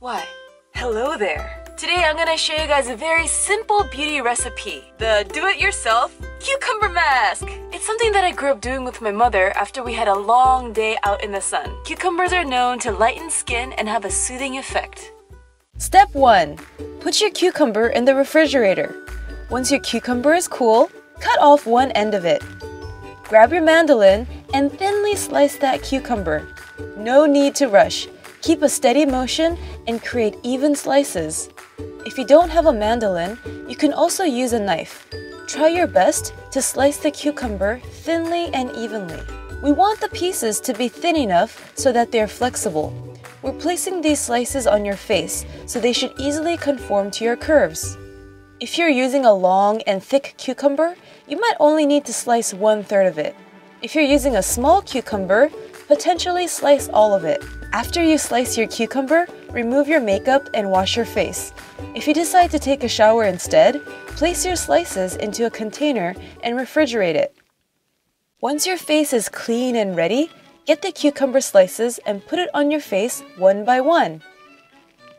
Why? Hello there! Today I'm gonna show you guys a very simple beauty recipe. The do-it-yourself cucumber mask! It's something that I grew up doing with my mother after we had a long day out in the sun. Cucumbers are known to lighten skin and have a soothing effect. Step 1. Put your cucumber in the refrigerator. Once your cucumber is cool, cut off one end of it. Grab your mandolin and thinly slice that cucumber. No need to rush. Keep a steady motion and create even slices. If you don't have a mandolin, you can also use a knife. Try your best to slice the cucumber thinly and evenly. We want the pieces to be thin enough so that they're flexible. We're placing these slices on your face, so they should easily conform to your curves. If you're using a long and thick cucumber, you might only need to slice 1/3 of it. If you're using a small cucumber, potentially slice all of it. After you slice your cucumber, remove your makeup and wash your face. If you decide to take a shower instead, place your slices into a container and refrigerate it. Once your face is clean and ready, get the cucumber slices and put it on your face one by one.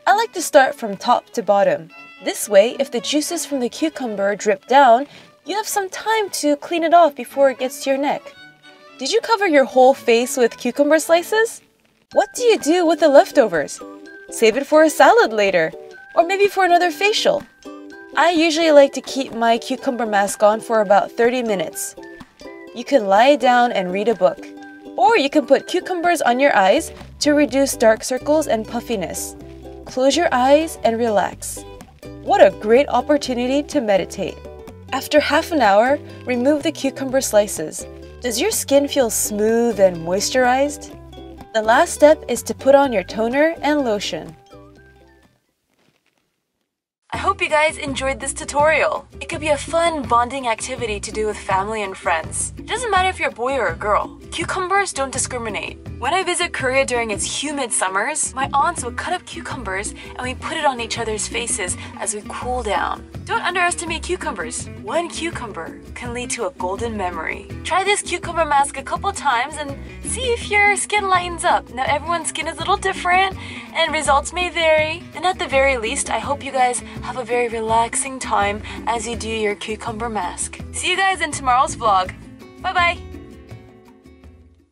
I like to start from top to bottom. This way, if the juices from the cucumber drip down, you have some time to clean it off before it gets to your neck. Did you cover your whole face with cucumber slices? What do you do with the leftovers? Save it for a salad later, or maybe for another facial. I usually like to keep my cucumber mask on for about 30 minutes. You can lie down and read a book, or you can put cucumbers on your eyes to reduce dark circles and puffiness. Close your eyes and relax. What a great opportunity to meditate. After half an hour, remove the cucumber slices. Does your skin feel smooth and moisturized? The last step is to put on your toner and lotion. I hope you guys enjoyed this tutorial. It could be a fun bonding activity to do with family and friends. It doesn't matter if you're a boy or a girl. Cucumbers don't discriminate. When I visit Korea during its humid summers, my aunts would cut up cucumbers and we put it on each other's faces as we cool down. Don't underestimate cucumbers. One cucumber can lead to a golden memory. Try this cucumber mask a couple times and see if your skin lightens up. Now everyone's skin is a little different and results may vary. And at the very least, I hope you guys have a very relaxing time as you do your cucumber mask. See you guys in tomorrow's vlog. Bye bye!